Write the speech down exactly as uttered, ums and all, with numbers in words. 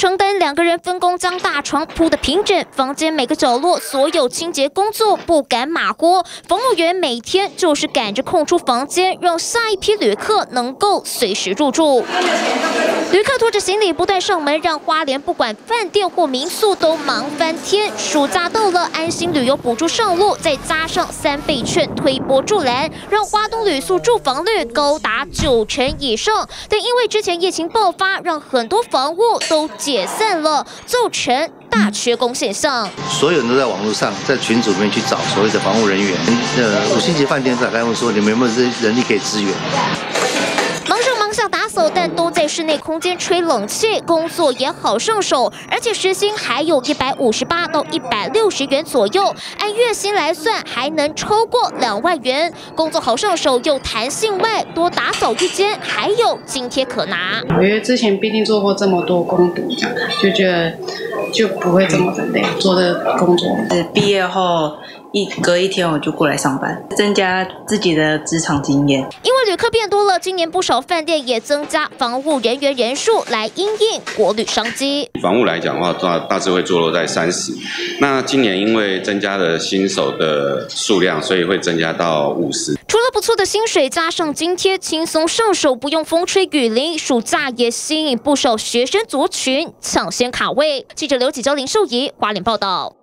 床单，两个人分工将大床铺得平整，房间每个角落所有清洁工作不敢马虎。房务员每天就是赶着空出房间，让下一批旅客能够随时入住。旅客拖着行李不断上门，让花莲不管饭店或民宿都忙翻天。暑假到了，安心旅游补助上路，再加上三倍券推波助澜，让花东旅宿住房率高达九成以上。但因为之前疫情爆发，让很多房屋都解散了，造成大缺工现象。所有人都在网络上，在群组里面去找所谓的房务人员。呃，五星级饭店打开问说，你们有没有人力可以支援？ 但都在室内空间吹冷气，工作也好上手，而且时薪还有一百五十八到一百六十元左右，按月薪来算还能超过两万元。工作好上手又弹性外，多打扫一间还有津贴可拿。因为之前毕竟做过这么多工读，就觉得就不会这么的累。做的工作是毕业后。 一隔一天我就过来上班，增加自己的职场经验。因为旅客变多了，今年不少饭店也增加房务人员人数来因应国旅商机。房务来讲的话，大大致会坐落在三十。那今年因为增加了新手的数量，所以会增加到五十。除了不错的薪水，加上津贴，轻松上手，不用风吹雨淋。暑假也吸引不少学生族群抢先卡位。记者刘启娇、林秀仪，花莲报道。